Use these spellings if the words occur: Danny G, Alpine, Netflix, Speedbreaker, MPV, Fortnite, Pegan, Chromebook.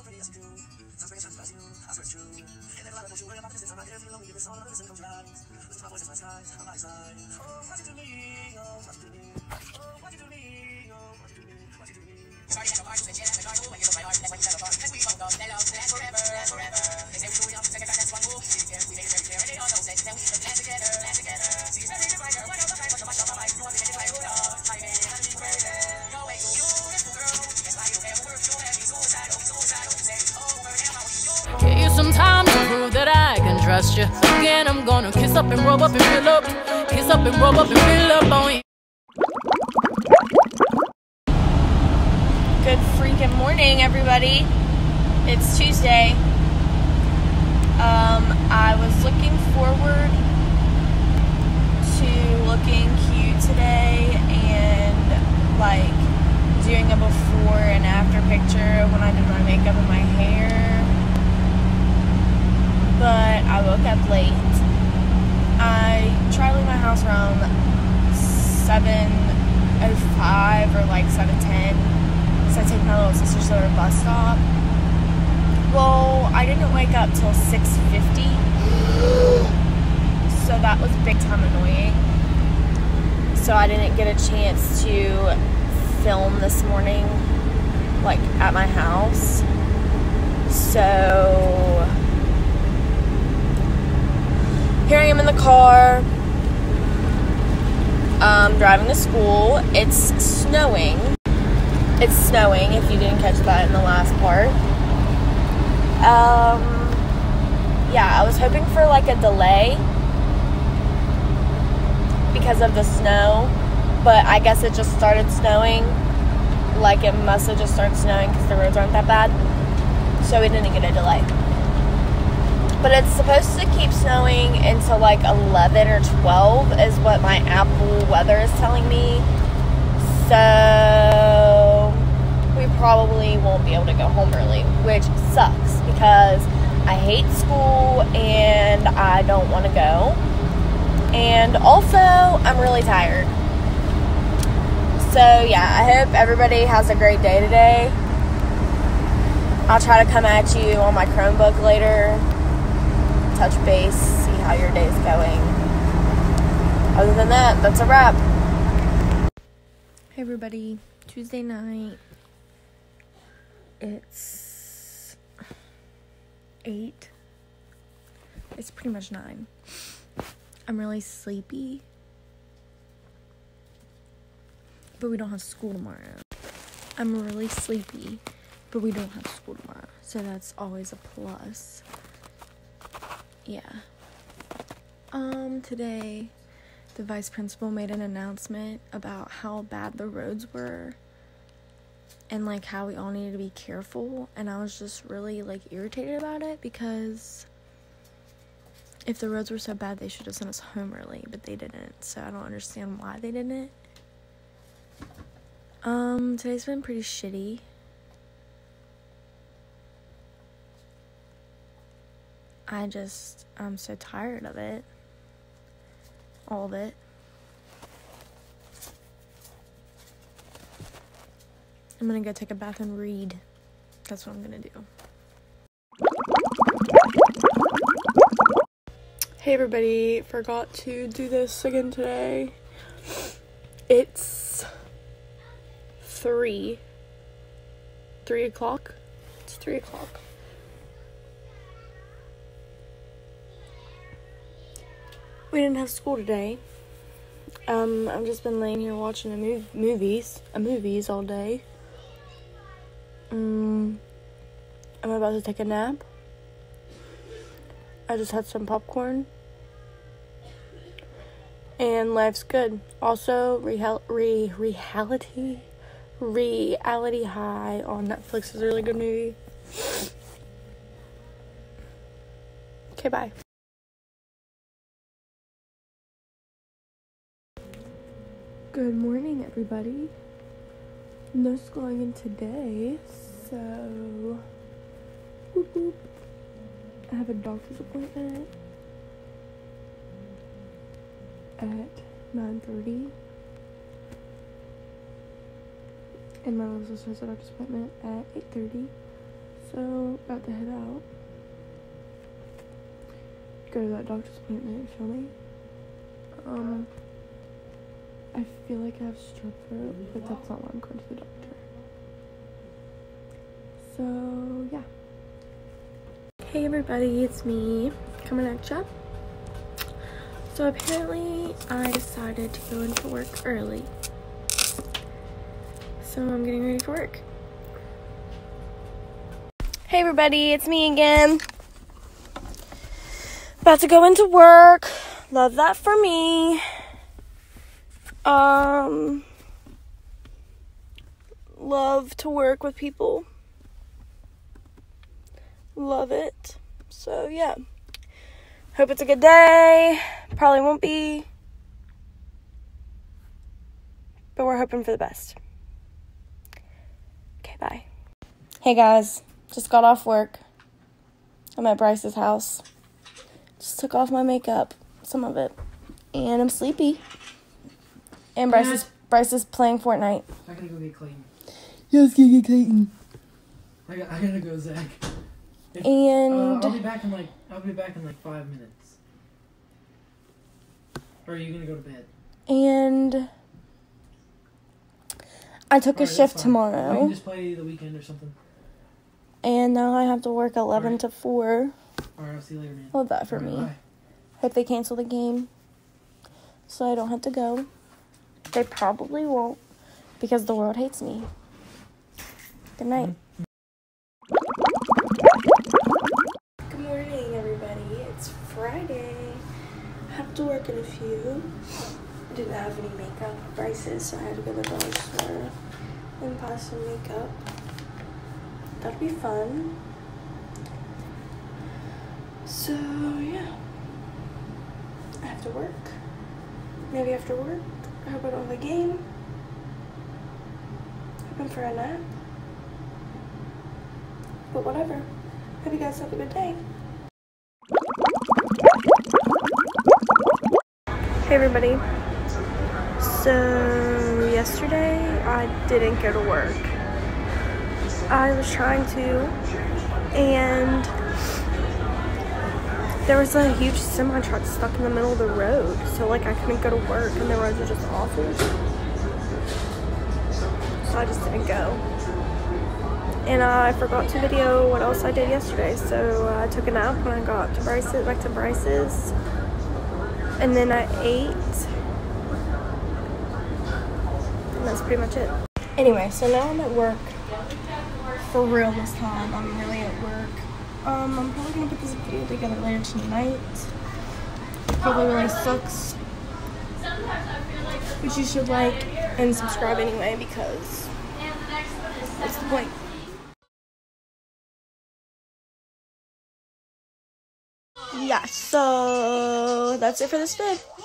so pretty to do. Frustrations pass you, I search through. And never let you worry about the distance. I'm right there if you're lonely, give me someone to listen, close your eyes. Listen to my voice, it's my sky, I'm my side. Oh, what you do to me, oh, what you do to me. Oh, what you do to me, oh, what you do to me, what you do to me. Sorry, that's your part, the jazz, the joy, when you look my heart, that's when you set apart. As we both love, they love, they last forever, last forever. They say we do it all, take it back, that's one rule. We did it, we made it very clear, and they all know that, that we even last together, last together. See, it's very divider, one of the five, but the much of my life, you want to get it right, hold on. My baby, I'm being crazy, no way, you, beautiful girl. It's like you ever work, you'll have me suicidal, you say it's over now, how we do. Give you some time to prove that I can trust you. Again, I'm gonna kiss up and rub up and fill up. Kiss up and rub up and fill up on you. Good freaking morning, everybody. It's Tuesday. I was looking forward to looking cute today and like doing a before and after picture when I did my makeup and my hair. But I woke up late. I try to leave my house around 7:05 or like 7:10. So I take my little sister to her bus stop. Well, I didn't wake up till 6:50, so that was big time annoying. So I didn't get a chance to film this morning, like at my house. So here I am in the car, driving to school. It's snowing. It's snowing, if you didn't catch that in the last part. Yeah, I was hoping for like a delay because of the snow, but I guess it just started snowing. Like, it must have just started snowing because the roads aren't that bad. So we didn't get a delay. But it's supposed to keep snowing until like 11 or 12 is what my Apple weather is telling me. So we probably won't be able to go home early, which sucks because I hate school and I don't want to go. And also, I'm really tired. So yeah, I hope everybody has a great day today. I'll try to come at you on my Chromebook later, touch base, see how your day's going. Other than that, that's a wrap. Hey everybody, Tuesday night. It's 8. It's pretty much 9. I'm really sleepy. But we don't have school tomorrow. I'm really sleepy, but we don't have school tomorrow. So that's always a plus. Yeah. Today the vice principal made an announcement about how bad the roads were. And, like, how we all needed to be careful. And I was just really, like, irritated about it. Because if the roads were so bad, they should have sent us home early. But they didn't. So, I don't understand why they didn't. Today's been pretty shitty. I'm so tired of it. All of it. I'm gonna go take a bath and read. That's what I'm gonna do. Hey everybody, forgot to do this again today. It's 3 o'clock. It's 3 o'clock. We didn't have school today. I've just been laying here watching movies all day. I'm about to take a nap. I just had some popcorn. And life's good. Also, Reality High on Netflix is a really good movie. Okay, bye. Good morning, everybody. No schooling in today, so whoop, whoop. I have a doctor's appointment at 9:30, and my little sister has a doctor's appointment at 8:30. So, about to head out. Go to that doctor's appointment and show me. I feel like I have strep throat, but that's not why I'm going to the doctor. So, yeah. Hey everybody, it's me, coming at ya. So apparently I decided to go into work early. So I'm getting ready for work. Hey everybody, it's me again. About to go into work. Love that for me. Love to work with people. Love it. So yeah, hope it's a good day. Probably won't be, but we're hoping for the best. Okay, bye. Hey guys, just got off work. I'm at Bryce's house. Just took off my makeup, some of it, and I'm sleepy. And Bryce is playing Fortnite. I gotta go get Clayton. Yes, go get Clayton. I gotta go, Zach. And I'll be back in like 5 minutes. Or are you gonna go to bed? And I took a shift tomorrow. We can just play the weekend or something. And now I have to work 11 to 4. Alright, I'll see you later, man. Love that for me. Bye. Hope they cancel the game, so I don't have to go. They probably won't, because the world hates me. Good night. Mm-hmm. Friday. I have to work in a few. I didn't have any makeup at Bryce's, so I had to go to the dollar store and buy some makeup. That'd be fun. So yeah, I have to work. Maybe after work, I hope I don't have a game. Hoping for a nap. But whatever. Hope you guys have a good day. Hey everybody, so yesterday I didn't go to work. I was trying to, and there was a huge semi truck stuck in the middle of the road, so like I couldn't go to work and the roads were just awful, so I just didn't go. And I forgot to video what else I did yesterday, so I took a nap when I got to Bryce's, back to Bryce's. And then I ate, and that's pretty much it. Anyway, so now I'm at work, for real this time. I'm really at work. I'm probably gonna put this video together later tonight. Probably really sucks, but you should like and subscribe anyway, because what's the point? Yeah, so that's it for this vid.